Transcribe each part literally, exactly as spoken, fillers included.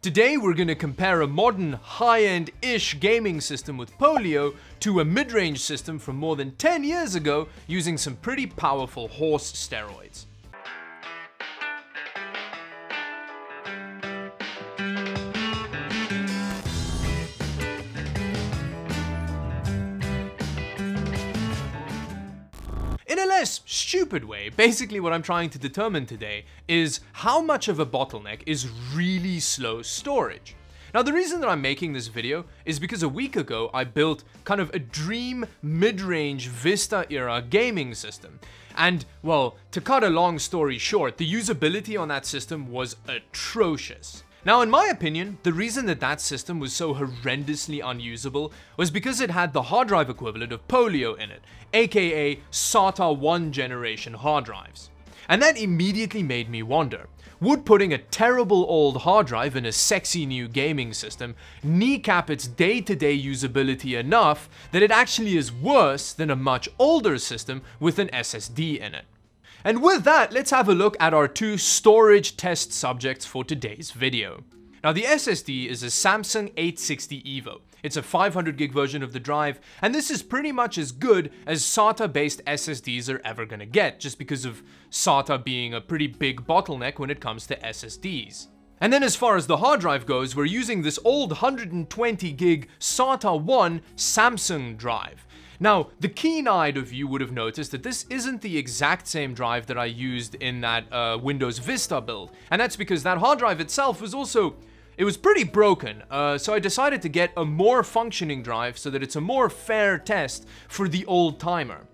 Today we're going to compare a modern, high-end-ish gaming system with Polio to a mid-range system from more than ten years ago using some pretty powerful horse steroids. In a less stupid way, basically what I'm trying to determine today is how much of a bottleneck is really slow storage. Now, the reason that I'm making this video is because a week ago I built kind of a dream mid-range Vista era gaming system. And, well, to cut a long story short, the usability on that system was atrocious. Now, in my opinion, the reason that that system was so horrendously unusable was because it had the hard drive equivalent of Polio in it, aka SATA one generation hard drives. And that immediately made me wonder, would putting a terrible old hard drive in a sexy new gaming system kneecap its day-to-day usability enough that it actually is worse than a much older system with an S S D in it? And with that, let's have a look at our two storage test subjects for today's video. Now, the S S D is a Samsung eight sixty Evo. It's a five hundred gig version of the drive, and this is pretty much as good as SATA-based S S Ds are ever gonna get, just because of SATA being a pretty big bottleneck when it comes to S S Ds. And then as far as the hard drive goes, we're using this old one hundred twenty gig SATA one Samsung drive. Now, the keen-eyed of you would have noticed that this isn't the exact same drive that I used in that uh, Windows Vista build, and that's because that hard drive itself was also, it was pretty broken, uh, so I decided to get a more functioning drive so that it's a more fair test for the old timer.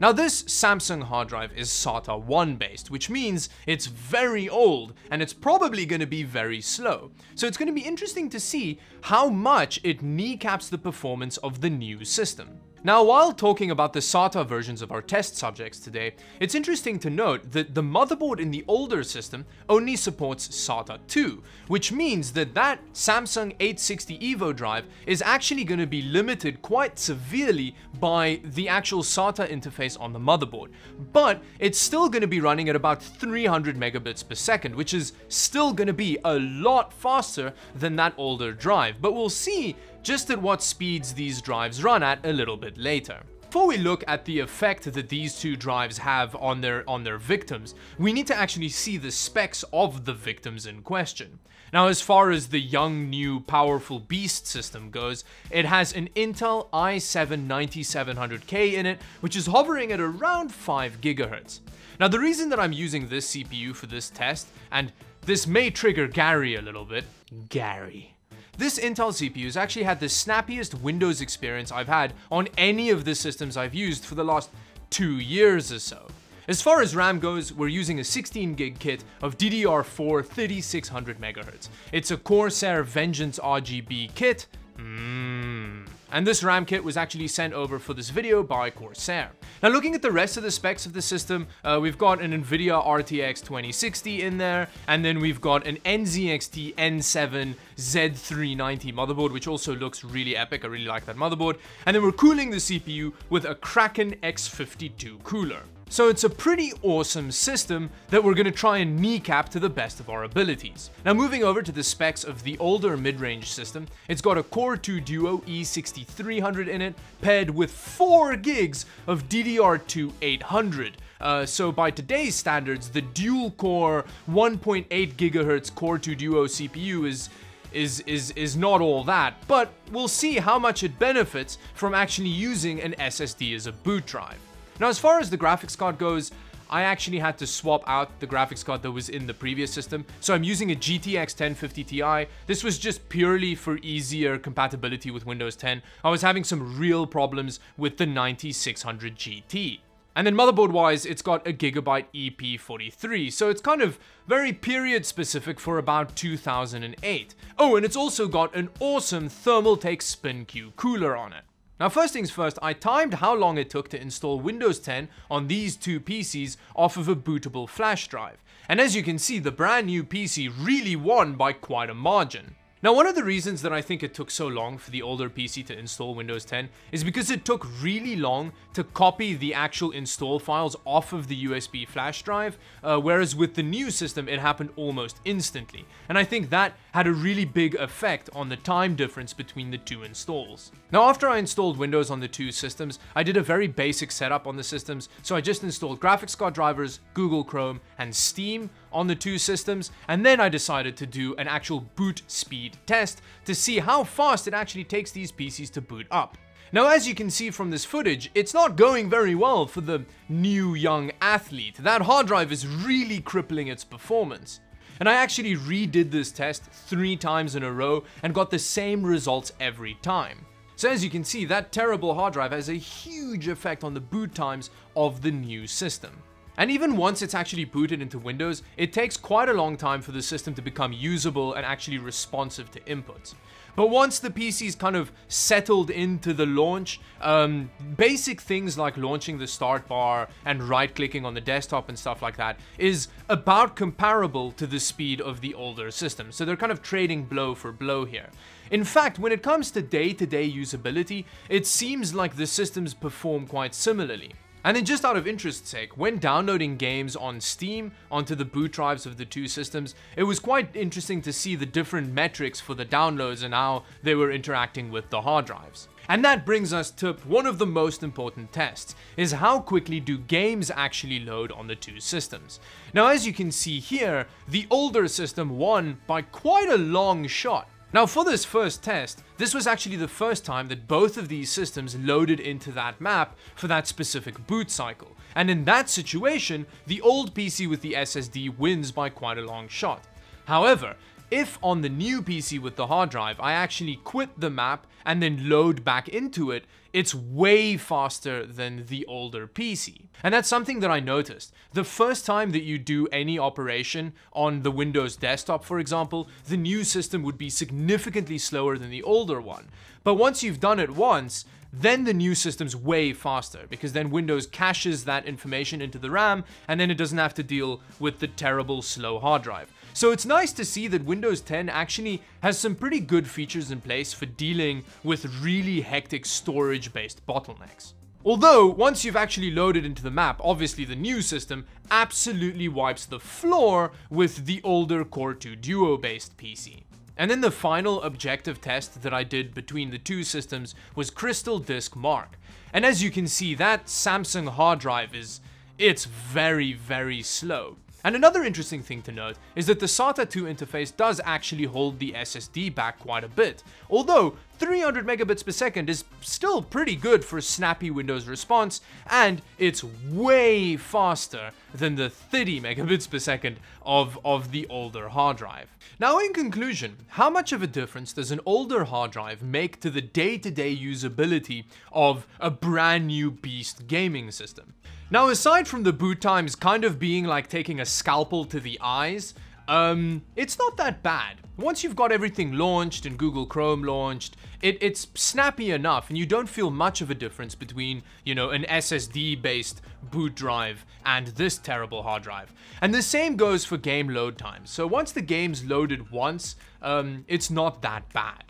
Now, this Samsung hard drive is SATA one based, which means it's very old and it's probably going to be very slow. So it's going to be interesting to see how much it kneecaps the performance of the new system. Now, while talking about the SATA versions of our test subjects today, it's interesting to note that the motherboard in the older system only supports SATA two, which means that that Samsung eight sixty Evo drive is actually going to be limited quite severely by the actual SATA interface on the motherboard. But it's still going to be running at about three hundred megabits per second, which is still going to be a lot faster than that older drive, but we'll see just at what speeds these drives run at a little bit later. Before we look at the effect that these two drives have on their, on their victims, we need to actually see the specs of the victims in question. Now, as far as the young, new, powerful beast system goes, it has an Intel i seven ninety-seven hundred K in it, which is hovering at around five gigahertz. Now, the reason that I'm using this C P U for this test, and this may trigger Gary a little bit, Gary. This Intel C P U has actually had the snappiest Windows experience I've had on any of the systems I've used for the last two years or so. As far as RAM goes, we're using a sixteen gig kit of D D R four thirty-six hundred megahertz. It's a Corsair Vengeance R G B kit. Mm. And this RAM kit was actually sent over for this video by Corsair. Now, looking at the rest of the specs of the system, uh, we've got an NVIDIA R T X twenty sixty in there, and then we've got an N Z X T N seven Z three ninety motherboard, which also looks really epic. I really like that motherboard. And then we're cooling the C P U with a Kraken X fifty-two cooler. So it's a pretty awesome system that we're going to try and kneecap to the best of our abilities. Now, moving over to the specs of the older mid-range system, it's got a Core two Duo E sixty-three hundred in it, paired with four gigs of D D R two eight hundred. Uh, so by today's standards, the dual-core one point eight gigahertz Core two Duo C P U is Is, is, is not all that, but we'll see how much it benefits from actually using an S S D as a boot drive. Now, as far as the graphics card goes, I actually had to swap out the graphics card that was in the previous system, so I'm using a G T X ten fifty T I. This was just purely for easier compatibility with Windows ten. I was having some real problems with the ninety-six hundred G T. And then motherboard-wise, it's got a Gigabyte E P forty-three, so it's kind of very period-specific for about two thousand eight. Oh, and it's also got an awesome Thermaltake SpinQ cooler on it. Now, first things first, I timed how long it took to install Windows ten on these two P Cs off of a bootable flash drive. And as you can see, the brand new P C really won by quite a margin. Now, one of the reasons that I think it took so long for the older P C to install Windows ten is because it took really long to copy the actual install files off of the U S B flash drive, uh, whereas with the new system, it happened almost instantly. And I think that had a really big effect on the time difference between the two installs. Now, after I installed Windows on the two systems, I did a very basic setup on the systems, so I just installed graphics card drivers, Google Chrome, and Steam on the two systems, and then I decided to do an actual boot speed test to see how fast it actually takes these P Cs to boot up. Now, as you can see from this footage, it's not going very well for the new young athlete. That hard drive is really crippling its performance. And I actually redid this test three times in a row and got the same results every time. So as you can see, that terrible hard drive has a huge effect on the boot times of the new system. And even once it's actually booted into Windows, it takes quite a long time for the system to become usable and actually responsive to inputs. But once the P C's kind of settled into the launch, um, basic things like launching the start bar and right-clicking on the desktop and stuff like that is about comparable to the speed of the older system. So they're kind of trading blow for blow here. In fact, when it comes to day-to-day usability, it seems like the systems perform quite similarly. And then just out of interest's sake, when downloading games on Steam onto the boot drives of the two systems, it was quite interesting to see the different metrics for the downloads and how they were interacting with the hard drives. And that brings us to one of the most important tests, is how quickly do games actually load on the two systems. Now, as you can see here, the older system won by quite a long shot. Now, for this first test, this was actually the first time that both of these systems loaded into that map for that specific boot cycle. And in that situation, the old P C with the S S D wins by quite a long shot. However, if on the new P C with the hard drive, I actually quit the map and then load back into it, it's way faster than the older P C. And that's something that I noticed. The first time that you do any operation on the Windows desktop, for example, the new system would be significantly slower than the older one. But once you've done it once, then the new system's way faster, because then Windows caches that information into the RAM, and then it doesn't have to deal with the terrible slow hard drive. So it's nice to see that Windows ten actually has some pretty good features in place for dealing with really hectic storage-based bottlenecks. Although, once you've actually loaded into the map, obviously the new system absolutely wipes the floor with the older Core two Duo-based P C. And then the final objective test that I did between the two systems was Crystal Disk Mark. And as you can see, that Samsung hard drive is, it's very, very slow. And another interesting thing to note is that the SATA two interface does actually hold the S S D back quite a bit, although three hundred megabits per second is still pretty good for snappy Windows response, and it's way faster than the thirty megabits per second of, of the older hard drive. Now, in conclusion, how much of a difference does an older hard drive make to the day-to-day usability of a brand new beast gaming system? Now, aside from the boot times kind of being like taking a scalpel to the eyes, um, it's not that bad. Once you've got everything launched and Google Chrome launched, it, it's snappy enough and you don't feel much of a difference between, you know, an S S D-based boot drive and this terrible hard drive. And the same goes for game load times. So once the game's loaded once, um, it's not that bad.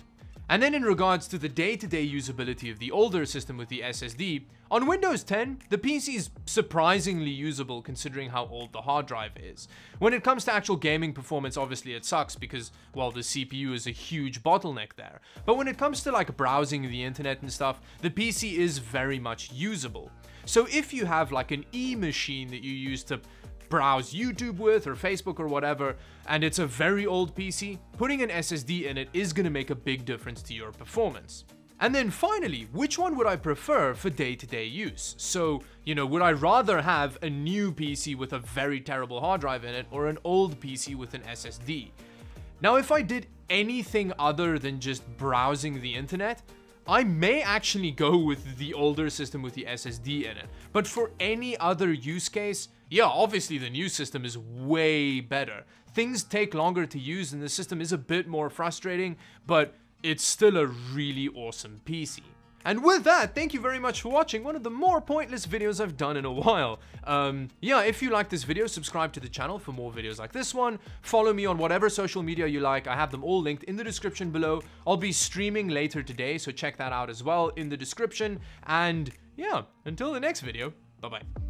And then in regards to the day-to-day usability of the older system with the S S D, on Windows ten, the P C is surprisingly usable considering how old the hard drive is. When it comes to actual gaming performance, obviously it sucks because, well, the C P U is a huge bottleneck there. But when it comes to like browsing the internet and stuff, the P C is very much usable. So if you have like an e-machine that you use to browse YouTube with or Facebook or whatever, and it's a very old P C, putting an S S D in it is going to make a big difference to your performance. And then finally, which one would I prefer for day-to-day use? So, you know, would I rather have a new P C with a very terrible hard drive in it or an old P C with an S S D? Now, if I did anything other than just browsing the internet, I may actually go with the older system with the S S D in it. But for any other use case, yeah, obviously the new system is way better. Things take longer to use and the system is a bit more frustrating, but it's still a really awesome P C. And with that, thank you very much for watching one of the more pointless videos I've done in a while. Um, yeah, if you like this video, subscribe to the channel for more videos like this one. Follow me on whatever social media you like. I have them all linked in the description below. I'll be streaming later today, so check that out as well in the description. And yeah, until the next video, bye-bye.